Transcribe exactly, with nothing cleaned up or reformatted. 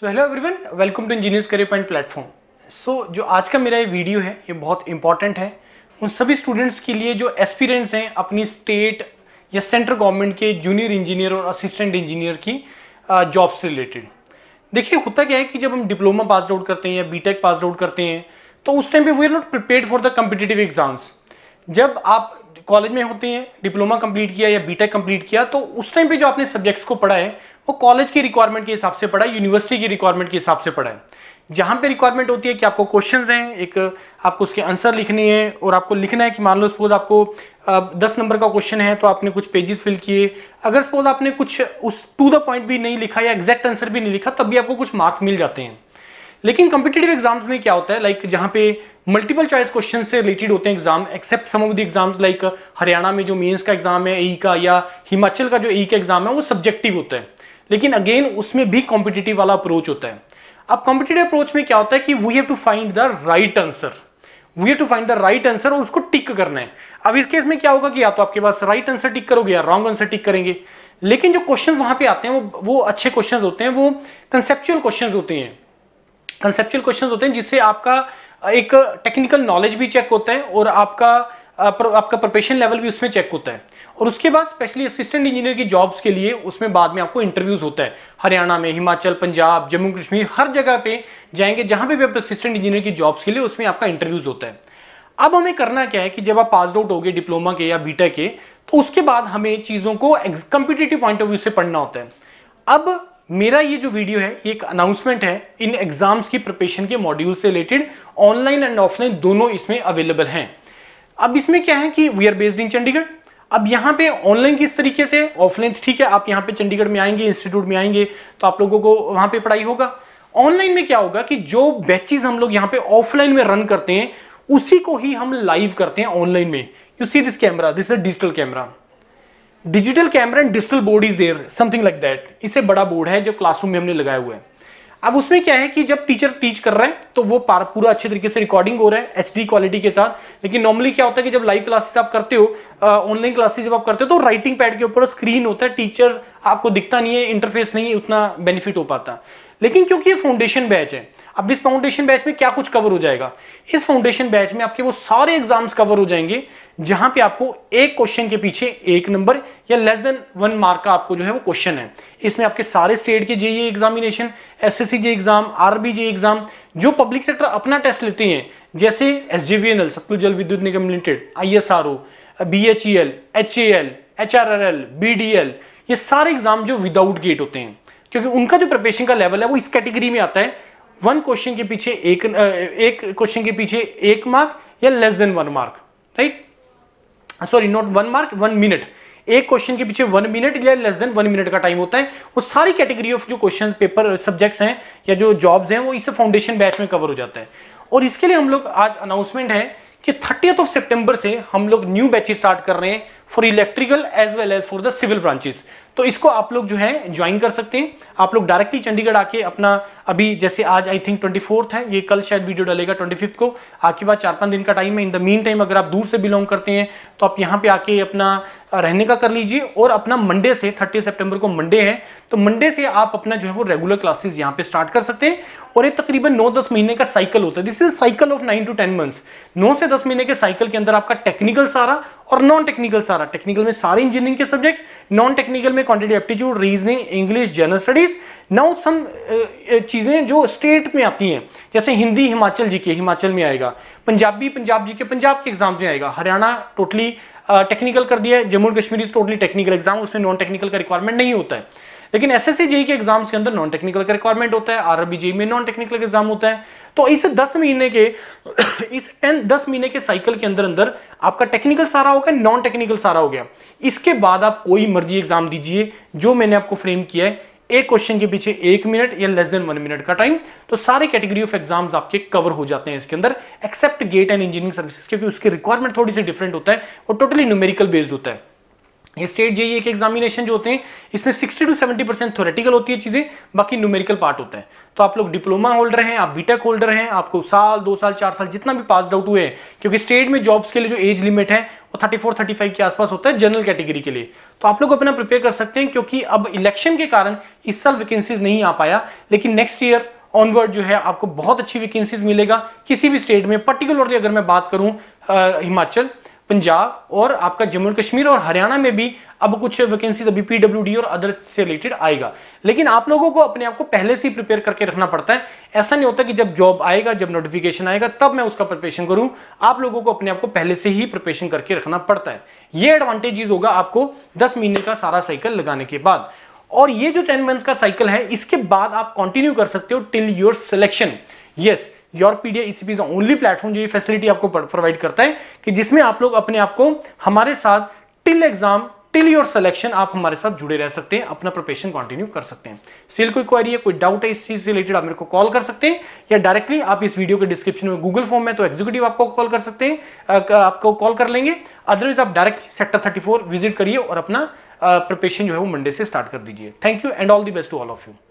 So hello everyone, welcome to engineers career point platform. So जो आज का मेरा ये वीडियो है ये बहुत इंपॉर्टेंट है उन सभी स्टूडेंट्स के लिए जो एस्पिरेंट्स हैं अपनी स्टेट या सेंट्रल गवर्नमेंट के जूनियर इंजीनियर और असिस्टेंट इंजीनियर की जॉब से रिलेटेड। देखिए होता क्या है कि जब हम डिप्लोमा पास आउट करते हैं या बीटेक पास आउट करते हैं तो उस टाइम पे we are not prepared for the competitive exams. जब आप कॉलेज में होते हैं, डिप्लोमा कंप्लीट किया या बीटेक कंप्लीट किया, तो उस टाइम पे जो आपने सब्जेक्ट्स को पढ़ा है वो कॉलेज की रिक्वायरमेंट के हिसाब से पढ़ा है, यूनिवर्सिटी की रिक्वायरमेंट के हिसाब से पढ़ा है। जहाँ पे रिक्वायरमेंट होती है कि आपको क्वेश्चन हैं, एक आपको उसके आंसर लिखने हैं और आपको लिखना है कि मान लो सपोज आपको दस नंबर का क्वेश्चन है तो आपने कुछ पेजेस फिल किए। अगर सपोज आपने कुछ उस टू द पॉइंट भी नहीं लिखा या एग्जैक्ट आंसर भी नहीं लिखा तब भी आपको कुछ मार्क्स मिल जाते हैं। लेकिन कॉम्पिटिटिव एग्जाम्स में क्या होता है, लाइक like, जहाँ पे मल्टीपल चॉइस क्वेश्चन से रिलेटेड होते हैं exam, except some of the exams like Haryana में जो मेंस का एग्जाम है ई का या हिमाचल का जो ई का एग्जाम है वो सब्जेक्टिव होता है, लेकिन अगेन उसमें भी कॉम्पिटिटिव वाला अप्रोच होता है। अब कॉम्पिटिटिव अप्रोच में क्या होता है कि we have to find the right answer, we have to find the right answer और उसको टिक करना है। अब इस केस में क्या होगा कि या तो आपके पास राइट आंसर टिक करोगे या रॉन्ग आंसर टिक करेंगे, लेकिन जो क्वेश्चन वहाँ पे आते हैं वो वो अच्छे क्वेश्चन होते हैं, वो कंसेप्चुअल क्वेश्चन होते हैं कंसेप्चुअल क्वेश्चन होते हैं जिससे आपका एक टेक्निकल नॉलेज भी चेक होता है और आपका आपका प्रिपरेशन लेवल भी उसमें चेक होता है। और उसके बाद स्पेशली असिस्टेंट इंजीनियर की जॉब्स के लिए उसमें बाद में आपको इंटरव्यूज होता है। हरियाणा में, हिमाचल, पंजाब, जम्मू कश्मीर, हर जगह पे जाएंगे जहाँ पे भी आप असिस्टेंट इंजीनियर की जॉब्स के लिए उसमें आपका इंटरव्यूज होता है। अब हमें करना क्या है कि जब आप पास आउट हो गए डिप्लोमा के या बीटेक के तो उसके बाद हमें चीज़ों को कॉम्पिटिटिव पॉइंट ऑफ व्यू से पढ़ना होता है। अब मेरा ये जो वीडियो है ये एक अनाउंसमेंट है, इन एग्जाम्स की प्रिपरेशन के मॉड्यूल से रिलेटेड ऑनलाइन एंड ऑफलाइन दोनों इसमें अवेलेबल हैं। अब इसमें क्या है कि we are based in Chandigarh. अब यहाँ पे ऑनलाइन किस तरीके से, ऑफलाइन ठीक है आप यहाँ पे चंडीगढ़ में आएंगे, इंस्टीट्यूट में आएंगे तो आप लोगों को वहाँ पे पढ़ाई होगा। ऑनलाइन में क्या होगा कि जो बैचेज हम लोग यहाँ पे ऑफलाइन में रन करते हैं उसी को ही हम लाइव करते हैं ऑनलाइन में। You see this camera, this is digital camera, digital camera and digital board is there, something like that. इससे बड़ा बोर्ड है जो क्लासरूम में हमने लगाया हुआ है। अब उसमें क्या है कि जब टीचर टीच कर रहा है तो वो पूरा अच्छे तरीके से रिकॉर्डिंग हो रहा है एचडी क्वालिटी के साथ। लेकिन नॉर्मली क्या होता है कि जब लाइव क्लासेस आप करते हो, ऑनलाइन क्लासेस जब आप करते हो तो राइटिंग पैड के ऊपर स्क्रीन होता है, टीचर आपको दिखता नहीं है, इंटरफेस नहीं उतना बेनिफिट हो पाता। लेकिन क्योंकि ये फाउंडेशन बैच है, अब इस फाउंडेशन बैच में क्या कुछ कवर हो जाएगा, इस फाउंडेशन बैच में आपके वो सारे एग्जाम्स कवर हो जाएंगे जहां पे आपको एक क्वेश्चन के पीछे एक नंबर या लेस देन वन मार्क का आपको जो है वो क्वेश्चन है। इसमें आपके सारे स्टेट के JE examination, SSC JE exam, RRB JE exam, जो पब्लिक सेक्टर अपना टेस्ट लेते हैं जैसे SGVNL, Satluj Jal Vidyut Nigam limited, ISRO, BHEL, HAL, HRRL, BDL, ये सारे एग्जाम जो विदाउट गेट होते हैं, क्योंकि उनका जो प्रिपरेशन का लेवल है वो इस कैटेगरी में आता है, वन क्वेश्चन के पीछे एक एक क्वेश्चन के पीछे एक मार्क या less than one mark, right, sorry not one mark, one minute, एक क्वेश्चन के पीछे वन मिनट या लेस देन वन मिनट का टाइम होता है। वो सारी कैटेगरी ऑफ जो क्वेश्चन पेपर सब्जेक्ट्स हैं या जो जॉब्स हैं वो इस फाउंडेशन बैच में कवर हो जाता है। और इसके लिए हम लोग आज अनाउंसमेंट है कि थर्टीथ ऑफ सितंबर से हम लोग न्यू बैचेस स्टार्ट कर रहे हैं for electrical as well as for the civil branches. तो इसको आप लोग जो है ज्वाइन कर सकते हैं। आप लोग डायरेक्टली चंडीगढ़ आके अपना, अभी जैसे आज आई थिंक ट्वेंटी फोर्थ है, ये कल शायद वीडियो डालेगा ट्वेंटी फिफ्थ को, आपके पास चार पाँच दिन का टाइम है। इन द मीन टाइम अगर आप दूर से बिलोंग करते हैं तो आप यहाँ पे आके अपना रहने का कर लीजिए और अपना मंडे से, थर्टी सेप्टेम्बर को मंडे है तो मंडे से आप अपना जो है वो रेगुलर क्लासेज यहाँ पे स्टार्ट कर सकते हैं। और ये तकरीबन नौ दस महीने का साइकिल होता है, this is cycle of nine to ten months. नौ से दस महीने के साइकिल के अंदर आपका टेक्निकल सारा और नॉन टेक्निकल सारा, टेक्निकल में सारे इंजीनियरिंग के सब्जेक्ट्स, नॉन टेक्निकल में quantitative aptitude, reasoning, English, general studies, now some चीज़ें जो स्टेट में आती हैं जैसे हिंदी हिमाचल जी के, हिमाचल में आएगा, पंजाबी पंजाब जी के, पंजाब के एग्जाम में आएगा, हरियाणा टोटली टेक्निकल कर दिया है, Jammu Kashmir is totally technical exam, उसमें नॉन टेक्निकल का रिक्वायरमेंट नहीं होता है। लेकिन एसएससी जेई के एग्जाम्स के अंदर नॉन टेक्निकल का रिक्वायरमेंट होता है, आरआरबी जेई में नॉन टेक्निकल एग्जाम होता है। तो इस दस महीने के इस टेन दस महीने के साइकिल के अंदर अंदर आपका टेक्निकल सारा होगा, नॉन टेक्निकल सारा हो गया। इसके बाद आप कोई मर्जी एग्जाम दीजिए जो मैंने आपको फ्रेम किया है, एक क्वेश्चन के पीछे एक मिनट या लेस देन वन मिनट का टाइम, तो सारे कैटेगरी ऑफ एग्जाम्स आपके कवर हो जाते हैं इसके अंदर, except GATE and engineering services, क्योंकि उसकी रिक्वायरमेंट थोड़ी सी डिफरेंट होता है और टोटली न्यूमेरिकल बेस्ड होता है। स्टेट जेईई के एग्जामिनेशन जो होते हैं इसमें sixty to seventy percent theoretical होती है चीज़ें, बाकी न्यूमेरिकल पार्ट होता है। तो आप लोग डिप्लोमा होल्डर हैं, आप बीटेक होल्डर हैं, आपको साल दो साल चार साल जितना भी पास आउट हुए हैं, क्योंकि स्टेट में जॉब्स के लिए जो एज लिमिट है वो थर्टी फोर थर्टी फाइव के आसपास होता है जनरल कैटेगरी के लिए, तो आप लोग अपना प्रिपेयर कर सकते हैं। क्योंकि अब इलेक्शन के कारण इस साल वैकेंसीज नहीं आ पाया, लेकिन नेक्स्ट ईयर ऑनवर्ड जो है आपको बहुत अच्छी वैकेंसीज मिलेगा किसी भी स्टेट में। पर्टिकुलरली अगर मैं बात करूँ हिमाचल, पंजाब और आपका जम्मू एंड कश्मीर और हरियाणा में भी अब कुछ वैकेंसीज अभी पीडब्ल्यूडी और अदर से रिलेटेड आएगा, लेकिन आप लोगों को अपने आप को पहले से ही प्रिपेयर करके रखना पड़ता है। ऐसा नहीं होता कि जब जॉब आएगा, जब नोटिफिकेशन आएगा तब मैं उसका प्रिपरेशन करूं, आप लोगों को अपने आप को पहले से ही प्रिपरेशन करके रखना पड़ता है। ये एडवांटेजेस होगा आपको दस महीने का सारा साइकिल लगाने के बाद, और ये जो टेन मंथ का साइकिल है इसके बाद आप कंटिन्यू कर सकते हो till your selection. Yes, your PDA ECP is the only platform जो ये फैसिलिटी आपको प्रोवाइड करता है कि जिसमें आप लोग अपने आप को हमारे साथ till exam till your selection आप हमारे साथ जुड़े रह सकते हैं, अपना प्रिपरेशन कंटिन्यू कर सकते हैं। स्टिल कोई क्वेरी है, कोई डाउट है इस चीज से रिलेटेड, आप मेरे को कॉल कर सकते हैं या डायरेक्टली आप इस वीडियो के डिस्क्रिप्शन में गूगल फॉर्म है तो एग्जीक्यूटिव आपको कॉल कर सकते हैं, आपको कॉल कर लेंगे। अदरवाइज आप directly sector thirty four visit करिए और अपना प्रिपरेशन जो है वो मंडे से स्टार्ट कर दीजिए। Thank you and all the best to all of you.